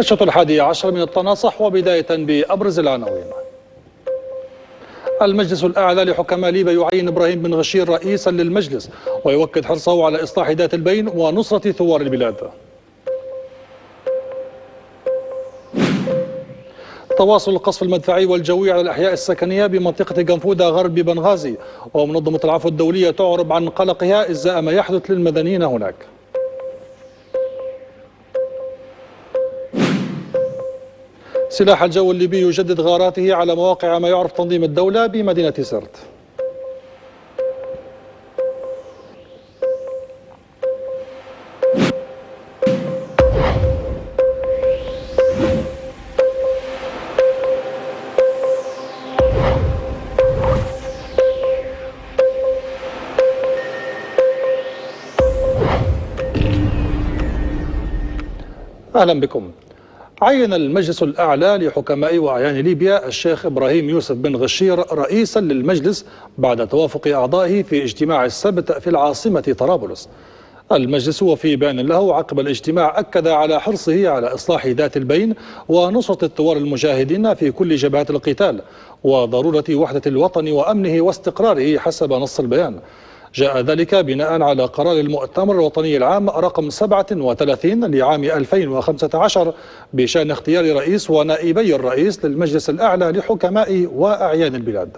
نشرة 11 من التناصح، وبداية بأبرز العناوين. المجلس الأعلى لحكام ليبيا يعين إبراهيم بن غشير رئيسا للمجلس ويؤكد حرصه على إصلاح ذات البين ونصرة ثوار البلاد. تواصل القصف المدفعي والجوي على الأحياء السكنية بمنطقة جنفودة غرب بنغازي، ومنظمة العفو الدولية تعرب عن قلقها إزاء ما يحدث للمدنيين هناك. سلاح الجو الليبي يجدد غاراته على مواقع ما يعرف تنظيم الدولة بمدينة سرت. أهلا بكم. عين المجلس الأعلى لحكماء وأعيان ليبيا الشيخ إبراهيم يوسف بن غشير رئيسا للمجلس بعد توافق أعضائه في اجتماع السبت في العاصمة طرابلس. المجلس وفي بيان له عقب الاجتماع أكد على حرصه على إصلاح ذات البين ونصرة الثوار المجاهدين في كل جبهات القتال، وضرورة وحدة الوطن وأمنه واستقراره حسب نص البيان. جاء ذلك بناء على قرار المؤتمر الوطني العام رقم 37 لعام 2015 بشأن اختيار رئيس ونائبي الرئيس للمجلس الأعلى لحكماء وأعيان البلاد.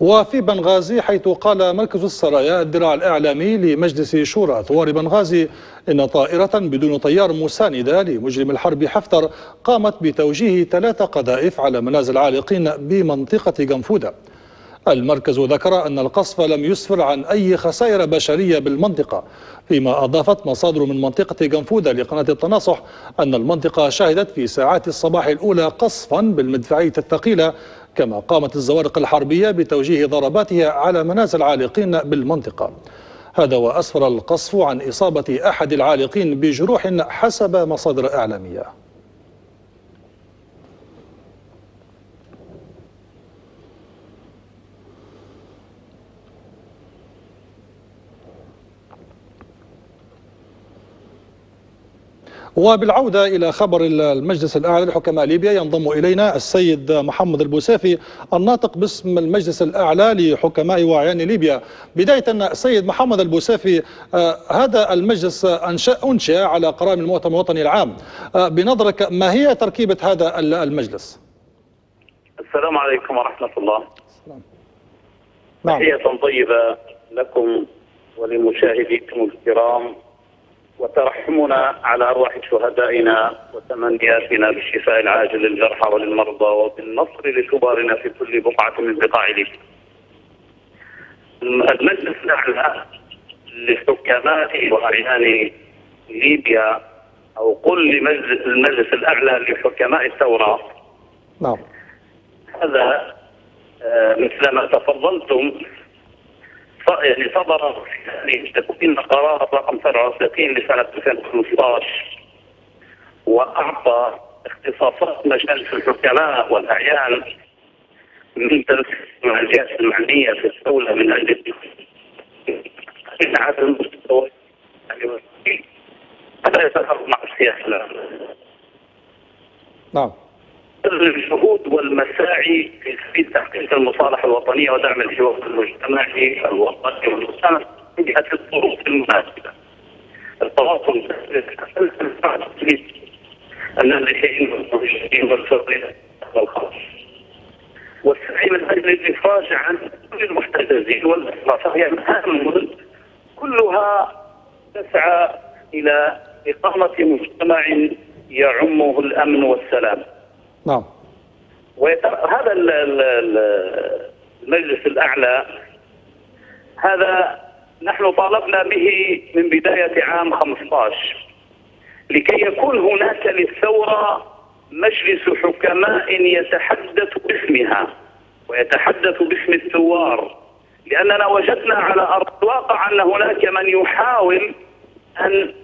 وفي بنغازي حيث قال مركز السرايا الذراع الإعلامي لمجلس شورى ثوار بنغازي إن طائرة بدون طيار مساندة لمجرم الحرب حفتر قامت بتوجيه 3 قذائف على منازل عالقين بمنطقة جنفودة. المركز ذكر أن القصف لم يسفر عن أي خسائر بشرية بالمنطقة، فيما أضافت مصادر من منطقة جنفودة لقناة التناصح أن المنطقة شهدت في ساعات الصباح الأولى قصفا بالمدفعية الثقيلة، كما قامت الزوارق الحربية بتوجيه ضرباتها على منازل عالقين بالمنطقة. هذا وأسفر القصف عن إصابة أحد العالقين بجروح حسب مصادر إعلامية. وبالعودة إلى خبر المجلس الأعلى لحكماء ليبيا، ينضم إلينا السيد محمد البوسافي الناطق باسم المجلس الأعلى لحكماء وأعيان ليبيا. بداية سيد محمد البوسافي، هذا المجلس أنشأ على قرار المؤتمر الوطني العام، بنظرك ما هي تركيبة هذا المجلس؟ السلام عليكم ورحمة الله. تحية طيبة لكم ولمشاهديكم الكرام، وترحمنا على أرواح شهدائنا وتمنياتنا بالشفاء العاجل للجرحى وللمرضى وبالنصر لكبارنا في كل بقعة من بقاع ليبيا. المجلس الأعلى لحكماء وأعيان ليبيا، أو قل المجلس الأعلى لحكماء الثورة. نعم. هذا مثل ما تفضلتم يعني صدر في تكوين قرار رقم 67 لسنة 2015، وأعطى اختصاصات مجالس الحكماء والأعيان من تنسيق مع الجهات المعنية في الدولة من أجل عدم المستوى حتى يتفق مع السياسة. نعم. الجهود والمساعي في سبيل تحقيق المصالحة الوطنية ودعم الحوار المجتمعي الوطني والمستند بجهة الظروف المناسبة. التواصل أن اللاجئين والمهاجرين والفقراء والخاص، والسعي من أجل الإفراج عن كل المحتجزين والإسراف هي مهام كلها تسعى إلى إقامة مجتمع يعمه الأمن والسلام. نعم. هذا المجلس الأعلى هذا نحن طالبنا به من بداية عام 15 لكي يكون هناك للثورة مجلس حكماء يتحدث باسمها ويتحدث باسم الثوار، لأننا وجدنا على أرض الواقع أن هناك من يحاول أن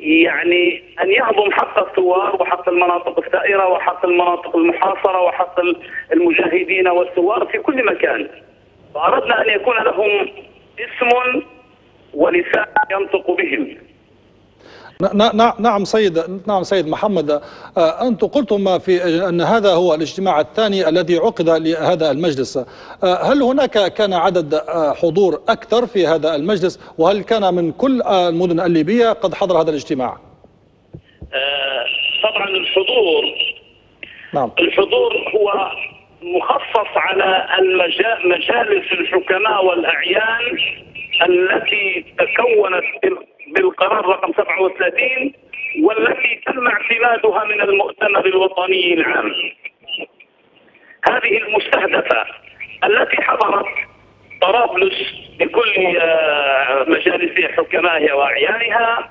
يعني أن يهضم حق الثوار وحق المناطق الثائرة وحق المناطق المحاصرة وحق المجاهدين والثوار في كل مكان. فأردنا أن يكون لهم اسم ولسان ينطق بهم. نعم سيد، محمد، أنتم قلتم في أن هذا هو الاجتماع الثاني الذي عقد لهذا المجلس. هل هناك كان عدد حضور أكثر في هذا المجلس؟ وهل كان من كل المدن الليبية قد حضر هذا الاجتماع؟ طبعا الحضور، نعم، الحضور هو مخصص على مجالس الحكماء والأعيان التي تكونت بالقرار رقم 37 والتي تم اعتمادها من المؤتمر الوطني العام. هذه المستهدفة التي حضرت طرابلس بكل مجالس حكمائها وأعيانها: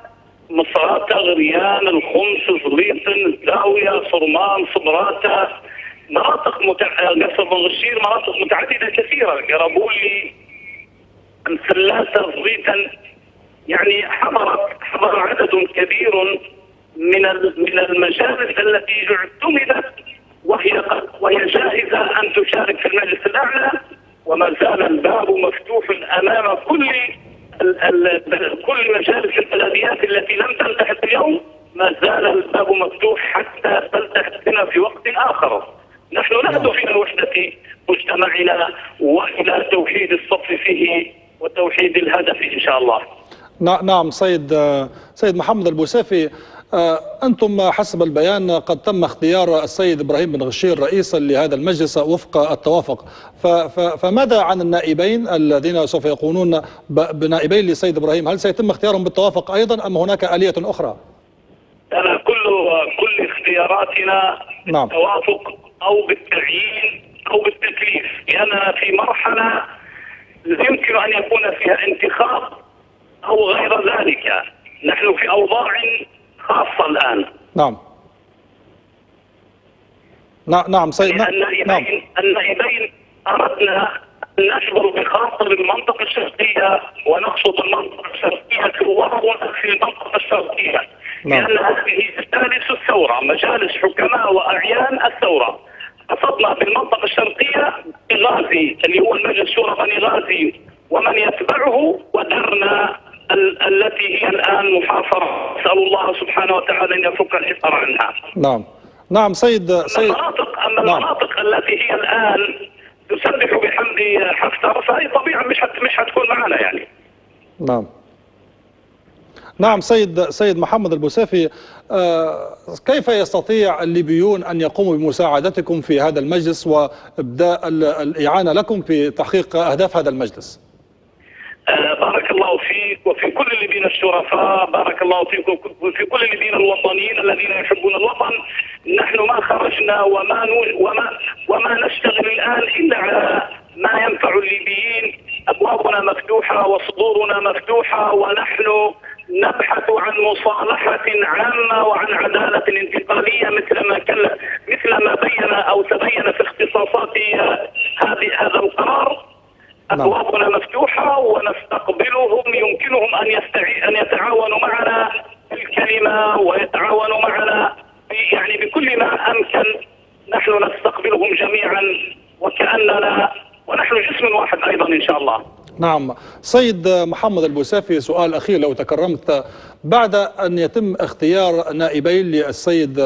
مصراتة، غريان، الخمس، زليطن، الزاوية، صرمان، صبراتة، مناطق قصر بن غشير، مناطق متعددة كثيرة، قرابولي، مسلاتة، زليطن. يعني حضر عدد كبير من المجالس التي اعتمدت وهي جاهزه ان تشارك في المجلس الاعلى، وما زال الباب مفتوح امام كل مجالس البلديات التي لم تلتحق اليوم. ما زال الباب مفتوح حتى تلتحق بنا في وقت اخر. نحن نهدف الى وحده مجتمعنا والى توحيد الصف فيه وتوحيد الهدف ان شاء الله. نعم سيد محمد البوسافي، أنتم حسب البيان قد تم اختيار السيد إبراهيم بن غشير رئيسا لهذا المجلس وفق التوافق، فماذا عن النائبين الذين سوف يكونون بنائبين للسيد إبراهيم؟ هل سيتم اختيارهم بالتوافق أيضا أم هناك آلية أخرى؟ كل اختياراتنا بالتوافق أو بالتعيين أو بالتكليف، لأننا في مرحلة يمكن أن يكون فيها انتخاب أو غير ذلك. نحن في أوضاع خاصة الآن. نعم. نعم سيد. النائبين أردنا أن نشعر بخاطر المنطقة الشرقية ونقصد المنطقة الشرقية في المنطقة الشرقية. نعم. لأن هذه مجالس الثورة، مجالس حكماء وأعيان الثورة. قصدنا بالمنطقة الشرقية بغازي اللي هو المجلس شورى بني غازي ومن يتبعه، ودرنا التي هي الآن محاصرة، نسأل الله سبحانه وتعالى أن يفك الحصار عنها. نعم. أما المناطق التي هي الآن تسبح بحمد حفتر فهي طبيعة مش هتكون معنا يعني. نعم. سيد محمد البوسافي، كيف يستطيع الليبيون أن يقوموا بمساعدتكم في هذا المجلس وإبداء الإعانة لكم في تحقيق أهداف هذا المجلس؟ بارك الله فيك وفي كل الليبيين الشرفاء، بارك الله فيكم وفي كل الليبيين الوطنيين الذين يحبون الوطن. نحن ما خرجنا وما نشتغل الآن إلا على ما ينفع الليبيين. أبوابنا مفتوحة وصدورنا مفتوحة، ونحن نبحث عن مصالحة عامة وعن عدالة انتقالية مثل ما تبين في اختصاصات هذا القرار. أبوابنا مفتوحة ونستقبلهم، يمكنهم أن يتعاونوا معنا بالكلمة ويتعاونوا معنا يعني بكل ما أمكن. نحن نستقبلهم جميعا وكأننا ونحن جسم واحد أيضا إن شاء الله. نعم سيد محمد البوسافي، سؤال أخير لو تكرمت. بعد أن يتم اختيار نائبين للسيد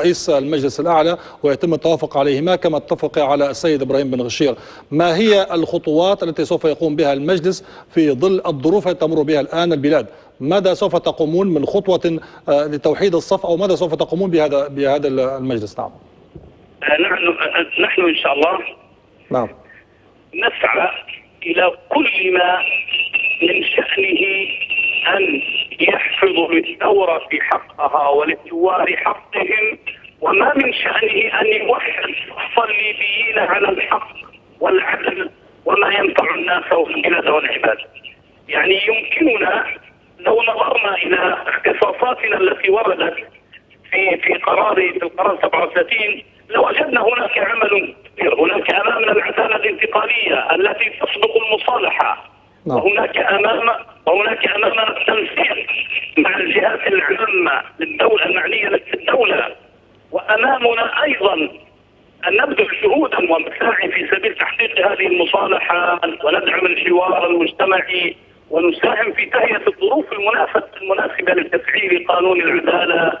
رئيس المجلس الأعلى ويتم التوافق عليهما كما اتفق على السيد إبراهيم بن غشير، ما هي الخطوات التي سوف يقوم بها المجلس في ظل الظروف التي تمر بها الآن البلاد؟ ماذا سوف تقومون من خطوة لتوحيد الصف أو ماذا سوف تقومون بهذا المجلس؟ نعم. نحن إن شاء الله، نعم، نسعى إلى كل ما من شأنه أن يحفظ للثورة حقها وللثوار حقهم، وما من شأنه أن يوحد صف الليبيين على الحق والعدل وما ينفع الناس والبلاد والعباد. يعني يمكننا لو نظرنا إلى اختصاصاتنا التي وردت في القرار 37 لوجدنا هناك عمل كبير. هناك أمامنا العدالة الانتقالية التي تسبق المصالحة، وهناك أمامنا التنسيق مع الجهات العامة للدولة المعنية للدولة، وأمامنا أيضا أن نبذل جهودا ومساعي في سبيل تحقيق هذه المصالحة، وندعم الحوار المجتمعي، ونساهم في تهيئة الظروف المناسبة لتفعيل قانون العدالة.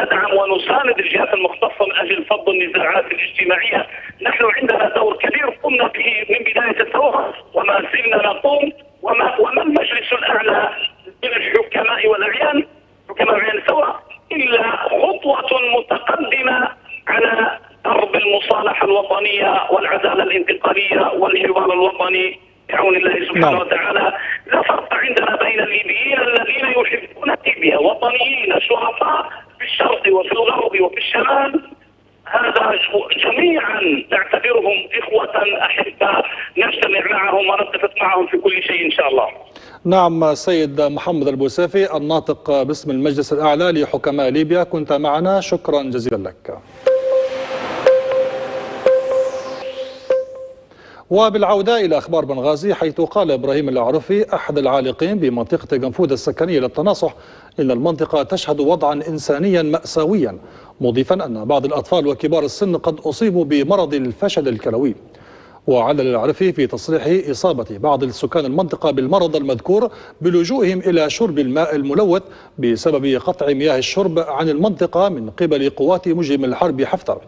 ندعم ونساند الجهات المختصة من أجل فض النزاعات الاجتماعية. نحن عندنا دور كبير قمنا به من بداية الثورة وما زلنا نقوم، وما المجلس الأعلى للحكماء والأعيان، حكماء أعيان الثورة، إلا خطوة متقدمة على درب المصالحة الوطنية والعدالة الانتقالية والحوار الوطني بعون الله سبحانه وتعالى. لا فرق عندنا بين الليبيين الذين يحبون ليبيا، وطنيين شرفاء في الشرق وفي الغرب وفي الشمال، هذا جميعا نعتبرهم إخوة أحبة نجتمع معهم ونتفق معهم في كل شيء إن شاء الله. نعم، سيد محمد البوسافي الناطق باسم المجلس الأعلى لحكماء ليبيا، كنت معنا، شكرا جزيلا لك. وبالعودة إلى أخبار بنغازي، حيث قال إبراهيم العرفي أحد العالقين بمنطقة جنفودة السكنية للتناصح إن المنطقة تشهد وضعا إنسانيا مأساويا، مضيفا أن بعض الأطفال وكبار السن قد أصيبوا بمرض الفشل الكلوي. وعلل العرفي في تصريحه إصابة بعض السكان المنطقة بالمرض المذكور بلجوئهم إلى شرب الماء الملوث بسبب قطع مياه الشرب عن المنطقة من قبل قوات مجرم الحرب حفتر.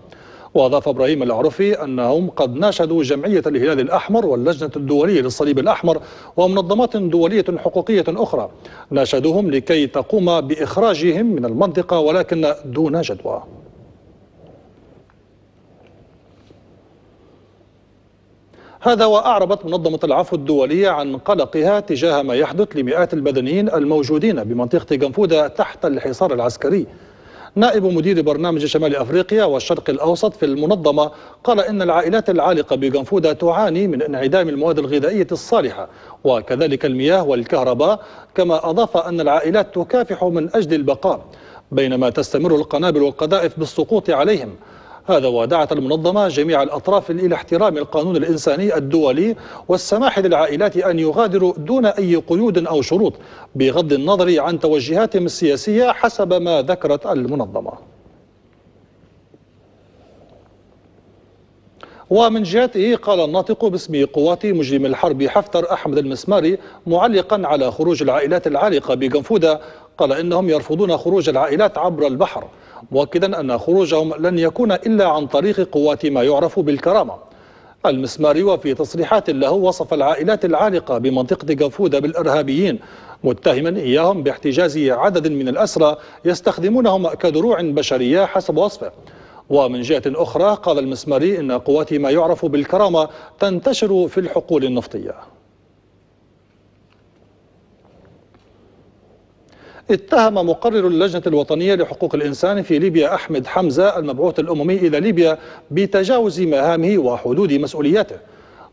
وأضاف إبراهيم العرفي أنهم قد ناشدوا جمعية الهلال الأحمر واللجنة الدولية للصليب الأحمر ومنظمات دولية حقوقية أخرى، ناشدوهم لكي تقوم بإخراجهم من المنطقة ولكن دون جدوى. هذا وأعربت منظمة العفو الدولية عن قلقها تجاه ما يحدث لمئات المدنيين الموجودين بمنطقة جنفودة تحت الحصار العسكري. نائب مدير برنامج شمال أفريقيا والشرق الأوسط في المنظمة قال إن العائلات العالقة بجنفودة تعاني من انعدام المواد الغذائية الصالحة وكذلك المياه والكهرباء، كما أضاف أن العائلات تكافح من أجل البقاء بينما تستمر القنابل والقذائف بالسقوط عليهم. هذا ودعت المنظمة جميع الأطراف إلى احترام القانون الإنساني الدولي والسماح للعائلات أن يغادروا دون أي قيود أو شروط بغض النظر عن توجهاتهم السياسية حسب ما ذكرت المنظمة. ومن جهته قال الناطق باسم قوات مجرم الحرب حفتر أحمد المسماري معلقا على خروج العائلات العالقة بجنفودة، قال إنهم يرفضون خروج العائلات عبر البحر، مؤكدا أن خروجهم لن يكون إلا عن طريق قوات ما يعرف بالكرامة. المسماري وفي تصريحات له وصف العائلات العالقة بمنطقة جنفودة بالإرهابيين، متهما إياهم باحتجاز عدد من الأسرى يستخدمونهم كدروع بشرية حسب وصفه. ومن جهة أخرى قال المسماري إن قوات ما يعرف بالكرامة تنتشر في الحقول النفطية. اتهم مقرر اللجنة الوطنية لحقوق الإنسان في ليبيا أحمد حمزة المبعوث الأممي إلى ليبيا بتجاوز مهامه وحدود مسؤولياته.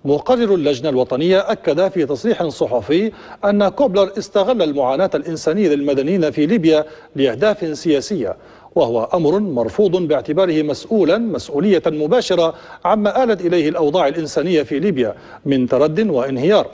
مقرر اللجنة الوطنية أكد في تصريح صحفي أن كوبلر استغل المعاناة الإنسانية للمدنيين في ليبيا لأهداف سياسية، وهو أمر مرفوض باعتباره مسؤولية مباشرة عما آلت إليه الأوضاع الإنسانية في ليبيا من تردد وانهيار.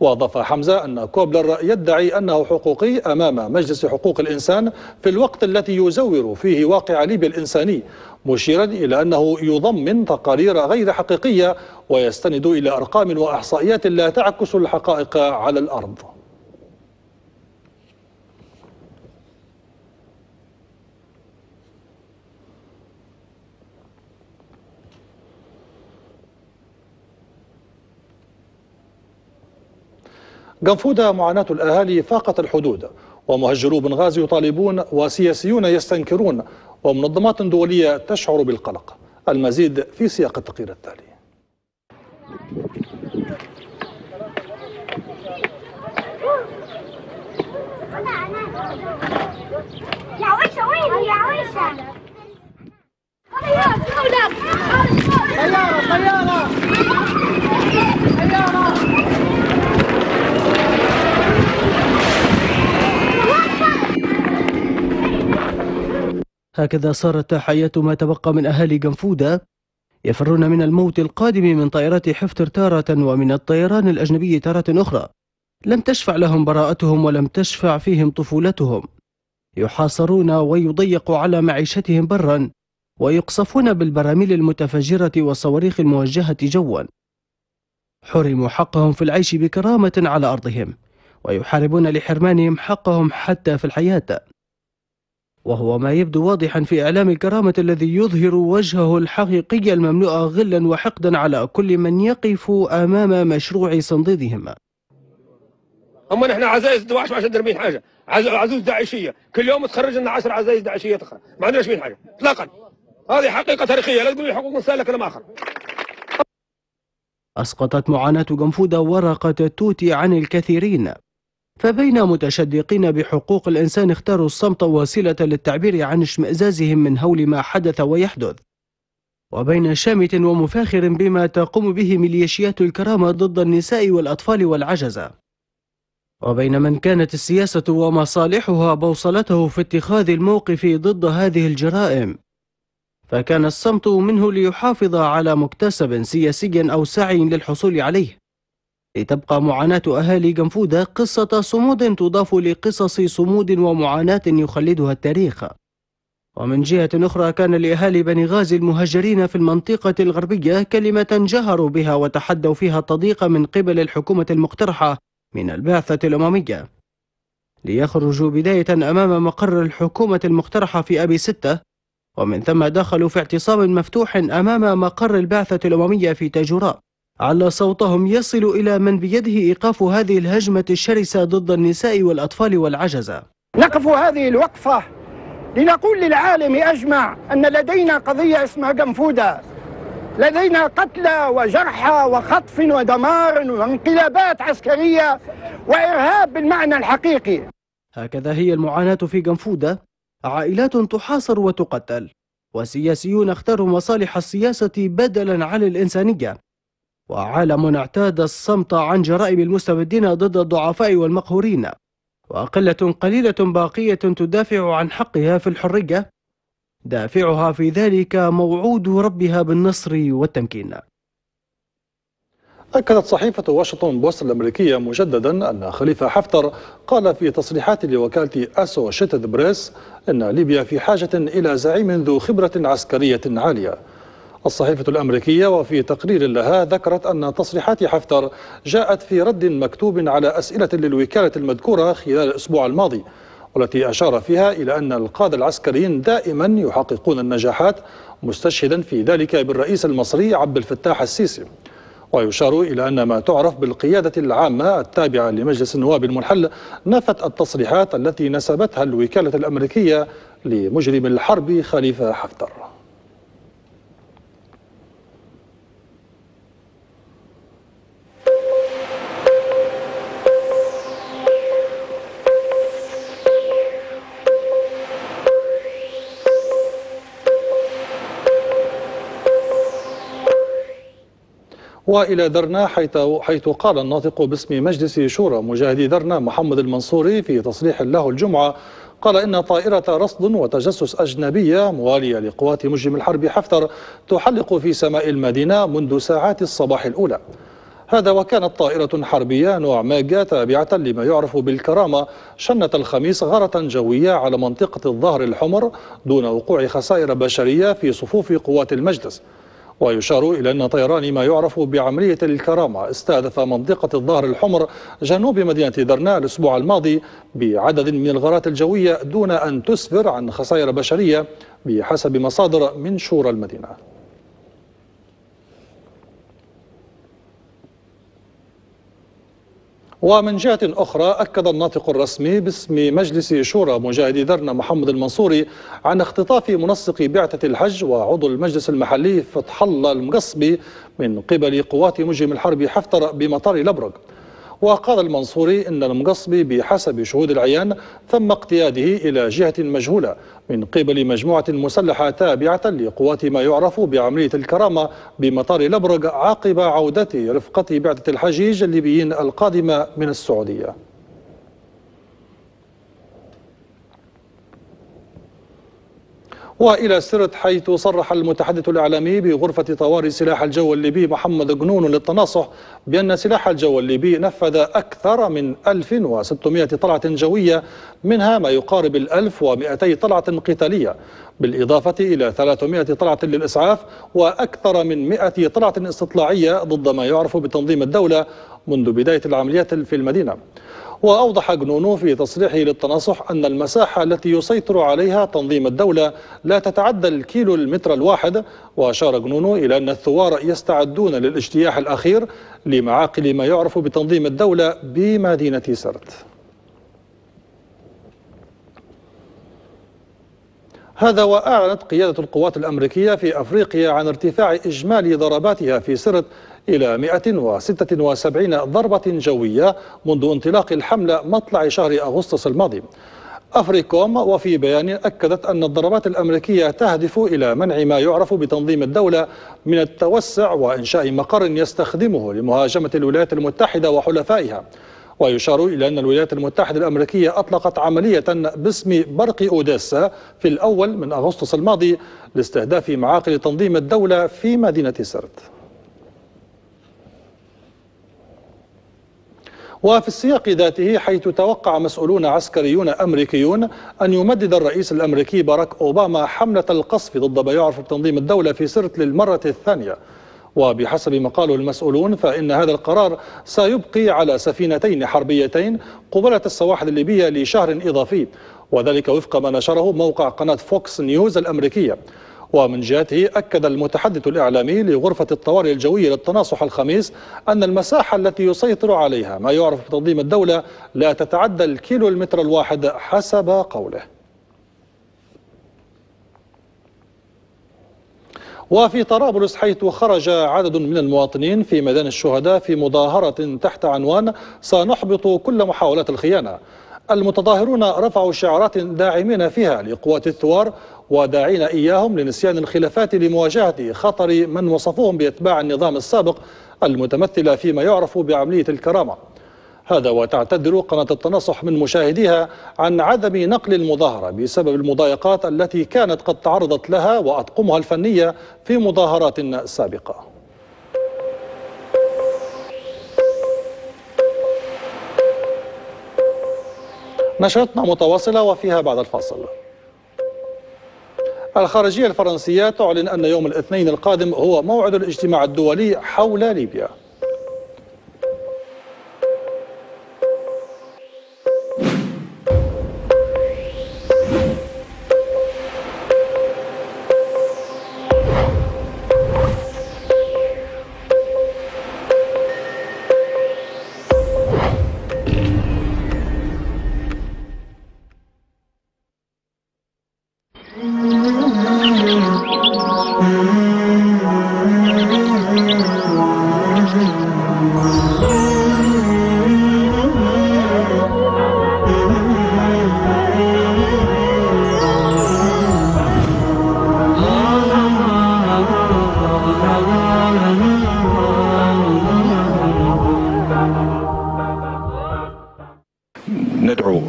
وأضاف حمزة أن كوبلر يدعي أنه حقوقي أمام مجلس حقوق الإنسان في الوقت الذي يزور فيه واقع ليبيا الإنساني، مشيرا إلى أنه يضمن تقارير غير حقيقية ويستند إلى أرقام وإحصائيات لا تعكس الحقائق على الأرض. جنفودة معاناة الأهالي فاقت الحدود، ومهجرو بنغازي يطالبون وسياسيون يستنكرون ومنظمات دولية تشعر بالقلق. المزيد في سياق التقرير التالي. هكذا صارت حياة ما تبقى من أهالي جنفودة، يفرون من الموت القادم من طائرات حفتر تارة ومن الطيران الأجنبي تارة أخرى، لم تشفع لهم براءتهم ولم تشفع فيهم طفولتهم، يحاصرون ويضيق على معيشتهم برا، ويقصفون بالبراميل المتفجرة والصواريخ الموجهة جوا. حرموا حقهم في العيش بكرامة على أرضهم، ويحاربون لحرمانهم حقهم حتى في الحياة، وهو ما يبدو واضحا في إعلام الكرامة الذي يظهر وجهه الحقيقي المملوء غلا وحقدا على كل من يقف أمام مشروع صنديدهم. أما نحن عزايز دواعش ما عشان دربين حاجة، عزوز داعشية، كل يوم تخرج لنا 10 عزايز داعشية تخرج، ما عندناش بين حاجة إطلاقا. هذه حقيقة تاريخية، لا تقول لي حقوق إنسان لا كلام آخر. أسقطت معاناة جنفودة ورقة التوت عن الكثيرين، فبين متشدقين بحقوق الإنسان اختاروا الصمت وسيلة للتعبير عن اشمئزازهم من هول ما حدث ويحدث، وبين شامت ومفاخر بما تقوم به ميليشيات الكرامة ضد النساء والأطفال والعجزة، وبين من كانت السياسة ومصالحها بوصلته في اتخاذ الموقف ضد هذه الجرائم، فكان الصمت منه ليحافظ على مكتسب سياسي أو سعي للحصول عليه، لتبقى معاناة أهالي جنفودة قصة صمود تضاف لقصص صمود ومعاناة يخلدها التاريخ. ومن جهة أخرى كان لأهالي بنغازي المهجرين في المنطقة الغربية كلمة جهروا بها وتحدوا فيها التضييق من قبل الحكومة المقترحة من البعثة الأممية، ليخرجوا بداية أمام مقر الحكومة المقترحة في أبي ستة، ومن ثم دخلوا في اعتصام مفتوح أمام مقر البعثة الأممية في تاجوراء، على صوتهم يصل إلى من بيده إيقاف هذه الهجمة الشرسة ضد النساء والأطفال والعجزة. نقف هذه الوقفة لنقول للعالم أجمع أن لدينا قضية اسمها جنفودة، لدينا قتلى وجرحى وخطف ودمار وانقلابات عسكرية وإرهاب بالمعنى الحقيقي. هكذا هي المعاناة في جنفودة، عائلات تحاصر وتقتل، وسياسيون اختاروا مصالح السياسة بدلا عن الإنسانية، وعالم اعتاد الصمت عن جرائم المستبدين ضد الضعفاء والمقهورين، وقلة قليلة باقية تدافع عن حقها في الحرية، دافعها في ذلك موعود ربها بالنصر والتمكين. أكدت صحيفة واشنطن بوست الأمريكية مجددا أن خليفة حفتر قال في تصريحات لوكالة أسوشيتد بريس أن ليبيا في حاجة إلى زعيم ذو خبرة عسكرية عالية. الصحيفة الأمريكية وفي تقرير لها ذكرت أن تصريحات حفتر جاءت في رد مكتوب على أسئلة للوكالة المذكورة خلال الأسبوع الماضي، والتي أشار فيها إلى أن القادة العسكريين دائما يحققون النجاحات، مستشهدا في ذلك بالرئيس المصري عبد الفتاح السيسي. ويشار إلى أن ما تعرف بالقيادة العامة التابعة لمجلس النواب المنحل نفت التصريحات التي نسبتها الوكالة الأمريكية لمجرم الحرب خليفة حفتر. وإلى درنا، حيث قال الناطق باسم مجلس شورى مجاهدي درنا محمد المنصوري في تصريح له الجمعة، قال إن طائرة رصد وتجسس أجنبية موالية لقوات مجرم الحرب حفتر تحلق في سماء المدينة منذ ساعات الصباح الأولى. هذا وكانت طائرة حربية نوع ماجا تابعة لما يعرف بالكرامة شنت الخميس غارة جوية على منطقة الظهر الحمر دون وقوع خسائر بشرية في صفوف قوات المجلس. ويشار إلى أن طيران ما يعرف بعملية الكرامة استهدف منطقة الظهر الحمر جنوب مدينة درنا الأسبوع الماضي بعدد من الغارات الجوية دون أن تسفر عن خسائر بشرية بحسب مصادر من شورى المدينة. ومن جهة أخرى أكد الناطق الرسمي باسم مجلس شورى مجاهدي درنا محمد المنصوري عن اختطاف منسق بعثة الحج وعضو المجلس المحلي فتح الله المقصبي من قبل قوات مجرم الحرب حفتر بمطار الأبرق. وقال المنصوري إن المقصبي بحسب شهود العيان تم اقتياده إلى جهة مجهولة من قبل مجموعة مسلحة تابعة لقوات ما يعرف بعملية الكرامة بمطار الأبرق عقب عودة رفقة بعثة الحجيج الليبيين القادمة من السعودية. وإلى سرت حيث صرح المتحدث الإعلامي بغرفة طوارئ سلاح الجو الليبي محمد جنون للتناصح بأن سلاح الجو الليبي نفذ أكثر من 1600 طلعة جوية، منها ما يقارب 1200 طلعة قتالية، بالإضافة إلى 300 طلعة للإسعاف وأكثر من 100 طلعة استطلاعية ضد ما يعرف بتنظيم الدولة منذ بداية العمليات في المدينة. وأوضح جنون في تصريحه للتناصح أن المساحة التي يسيطر عليها تنظيم الدولة لا تتعدى الكيلو المتر الواحد. وأشار جنون إلى أن الثوار يستعدون للاجتياح الأخير لمعاقل ما يعرف بتنظيم الدولة بمدينة سرت. هذا وأعلنت قيادة القوات الأمريكية في أفريقيا عن ارتفاع إجمالي ضرباتها في سرت إلى 176 ضربة جوية منذ انطلاق الحملة مطلع شهر أغسطس الماضي. أفريكوم وفي بيان أكدت أن الضربات الأمريكية تهدف إلى منع ما يعرف بتنظيم الدولة من التوسع وإنشاء مقر يستخدمه لمهاجمة الولايات المتحدة وحلفائها. ويشار إلى أن الولايات المتحدة الأمريكية أطلقت عملية باسم برق أوديسة في الأول من أغسطس الماضي لاستهداف معاقل تنظيم الدولة في مدينة سرت. وفي السياق ذاته، حيث توقع مسؤولون عسكريون أمريكيون أن يمدد الرئيس الأمريكي باراك أوباما حملة القصف ضد ما يعرف بتنظيم الدولة في سرت للمرة الثانية. وبحسب ما قاله المسؤولون، فإن هذا القرار سيبقي على سفينتين حربيتين قبالة السواحل الليبية لشهر إضافي، وذلك وفق ما نشره موقع قناة فوكس نيوز الأمريكية. ومن جهته، أكد المتحدث الإعلامي لغرفة الطوارئ الجوية للتناصح الخميس أن المساحة التي يسيطر عليها ما يعرف بتنظيم الدولة لا تتعدى الكيلو المتر الواحد حسب قوله. وفي طرابلس، حيث خرج عدد من المواطنين في ميدان الشهداء في مظاهرة تحت عنوان سنحبط كل محاولات الخيانة. المتظاهرون رفعوا شعارات داعمين فيها لقوات الثوار وداعين إياهم لنسيان الخلافات لمواجهة خطر من وصفوهم بأتباع النظام السابق المتمثلة فيما يعرف بعملية الكرامة. هذا وتعتذر قناة التناصح من مشاهديها عن عدم نقل المظاهرة بسبب المضايقات التي كانت قد تعرضت لها وأطقمها الفنية في مظاهرات سابقة. نشرتنا متواصلة وفيها بعد الفاصل. الخارجية الفرنسية تعلن أن يوم الاثنين القادم هو موعد الاجتماع الدولي حول ليبيا.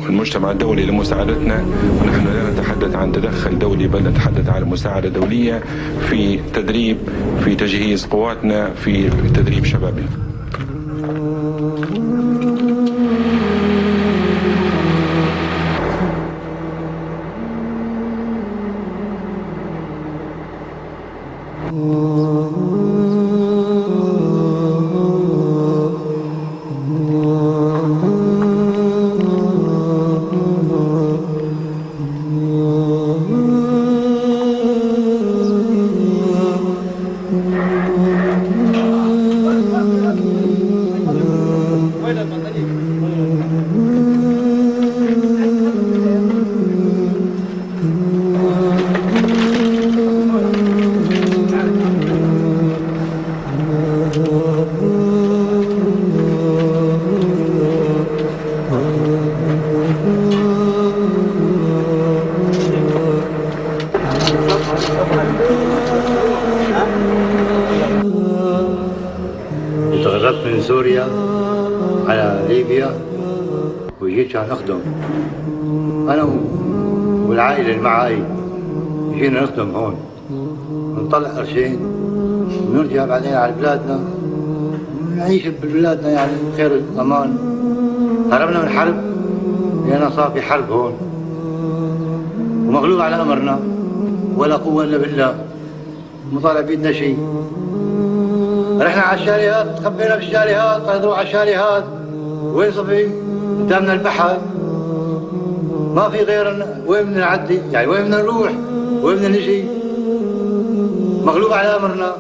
المجتمع الدولي لمساعدتنا، ونحن لا نتحدث عن تدخل دولي بل نتحدث عن مساعدة دولية في تدريب، في تجهيز قواتنا، في تدريب شبابنا. انتقلت من سوريا على ليبيا وجيت عشان أخدم أنا والعائلة اللي معاي جي نخدم هون، نطلع قرشين ونرجع بعدين على بلادنا ونعيش ببلادنا يعني بخير الأمان. هربنا من حرب لأن صار في حرب هون ومغلوب على أمرنا، ولا قوة إلا بالله، مطالب بيدنا شيء. رحنا على الشاليهات، تخبينا بالشاليهات، طلعوا على الشاليهات، وين صفي؟ قدامنا البحر، ما في غير وين بدنا نعدي؟ يعني وين بدنا نروح؟ وين بدنا نجي؟ مغلوب على أمرنا.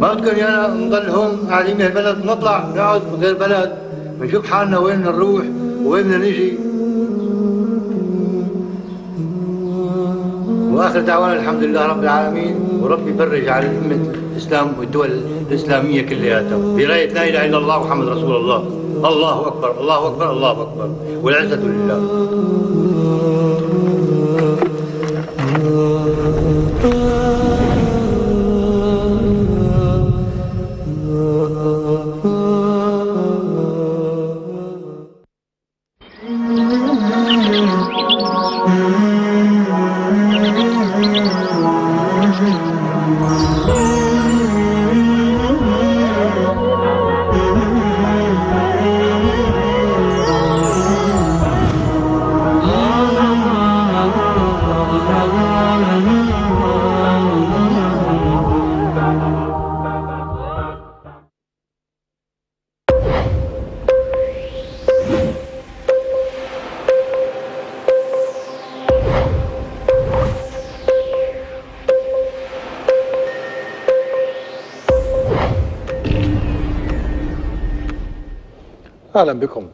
ما بدكم يانا نضل هون قاعدين بهالبلد، نطلع نقعد بغير بلد، بنشوف حالنا وين بدنا نروح وين بدنا نجي. واخر دعوانا الحمد لله رب العالمين، وربي يفرج على امه الاسلام والدول الاسلاميه كلياتها برايه لا اله الا الله محمد رسول الله. الله اكبر الله اكبر الله اكبر، والعزه لله. أهلا بكم.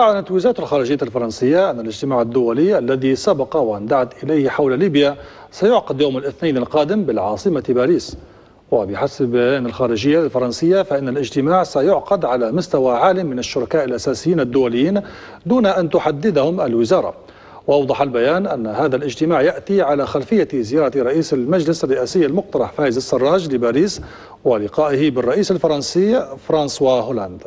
أعلنت وزارة الخارجية الفرنسية أن الاجتماع الدولي الذي سبق واندعت إليه حول ليبيا سيعقد يوم الاثنين القادم بالعاصمة باريس. وبحسب أن الخارجية الفرنسية فإن الاجتماع سيعقد على مستوى عال من الشركاء الأساسيين الدوليين دون أن تحددهم الوزارة. وأوضح البيان أن هذا الاجتماع يأتي على خلفية زيارة رئيس المجلس الرئاسي المقترح فايز السراج لباريس ولقائه بالرئيس الفرنسي فرانسوا هولاند.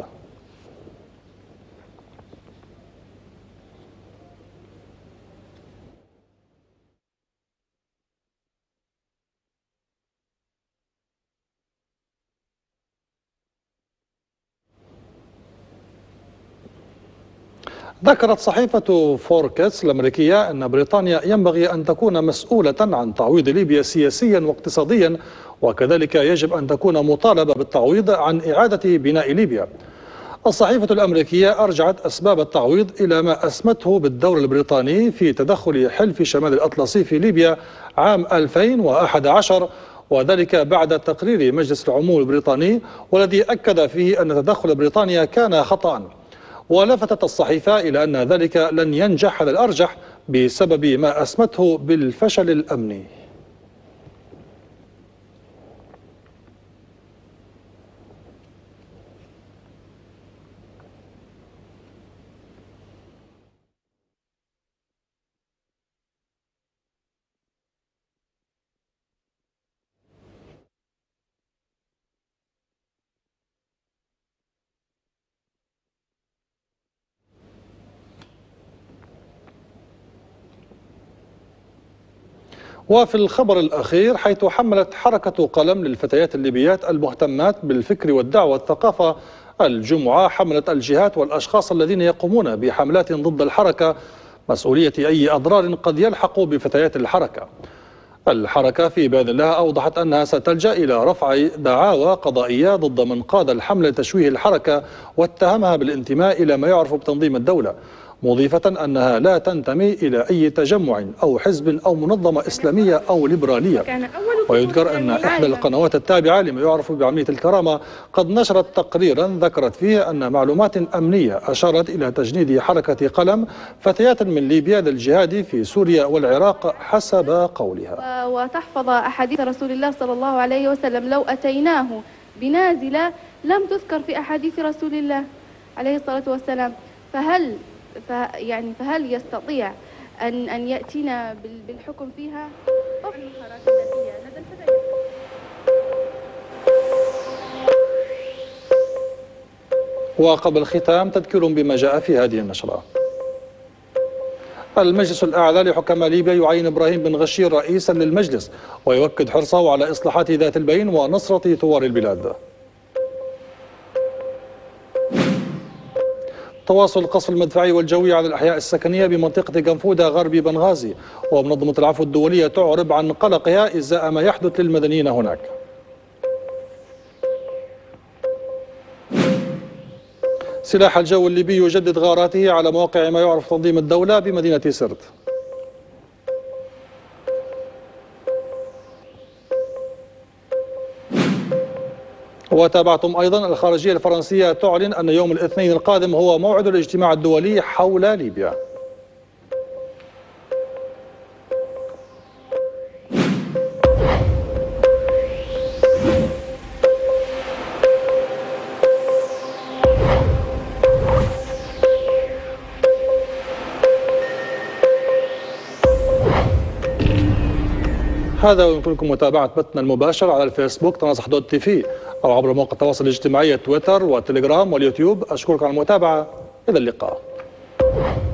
ذكرت صحيفة فوركتس الأمريكية أن بريطانيا ينبغي أن تكون مسؤولة عن تعويض ليبيا سياسيا واقتصاديا، وكذلك يجب أن تكون مطالبة بالتعويض عن إعادة بناء ليبيا. الصحيفة الأمريكية أرجعت أسباب التعويض إلى ما أسمته بالدور البريطاني في تدخل حلف شمال الأطلسي في ليبيا عام 2011، وذلك بعد تقرير مجلس العموم البريطاني والذي أكد فيه أن تدخل بريطانيا كان خطأ. ولفتت الصحيفة إلى أن ذلك لن ينجح على الأرجح بسبب ما أسمته بالفشل الأمني. وفي الخبر الأخير، حيث حملت حركة قلم للفتيات الليبيات المهتمات بالفكر والدعوة والثقافة الجمعة حملت الجهات والأشخاص الذين يقومون بحملات ضد الحركة مسؤولية أي أضرار قد يلحق بفتيات الحركة. الحركة في بيان لها أوضحت أنها ستلجأ إلى رفع دعاوى قضائية ضد من قاد الحملة لتشويه الحركة واتهمها بالانتماء إلى ما يعرف بتنظيم الدولة، مضيفة أنها لا تنتمي إلى أي تجمع أو حزب أو منظمة إسلامية أو ليبرالية. ويذكر أن إحدى القنوات التابعة لما يعرف بعملية الكرامة قد نشرت تقريرا ذكرت فيه أن معلومات أمنية أشارت إلى تجنيد حركة قلم فتيات من ليبيا للجهاد في سوريا والعراق حسب قولها. وتحفظ أحاديث رسول الله صلى الله عليه وسلم: لو أتيناه بنازلة لم تذكر في أحاديث رسول الله عليه الصلاة والسلام. فهل يستطيع أن يأتينا بالحكم فيها؟ وقبل الختام تذكير بما جاء في هذه النشرة. المجلس الأعلى لحكام ليبيا يعين إبراهيم بن غشير رئيسا للمجلس ويؤكد حرصه على إصلاحات ذات البين ونصرة ثوار البلاد. تواصل القصف المدفعي والجوي على الأحياء السكنية بمنطقة جنفودة غرب بنغازي، ومنظمة العفو الدولية تعرب عن قلقها إزاء ما يحدث للمدنيين هناك. سلاح الجو الليبي يجدد غاراته على مواقع ما يعرف تنظيم الدولة بمدينة سرت. وتابعتم أيضا الخارجية الفرنسية تعلن أن يوم الاثنين القادم هو موعد الاجتماع الدولي حول ليبيا. هذا، ويمكنكم متابعة بثنا المباشر على الفيسبوك تناصح.tv أو عبر مواقع التواصل الاجتماعي تويتر والتليجرام واليوتيوب. أشكرك على المتابعة، إلى اللقاء.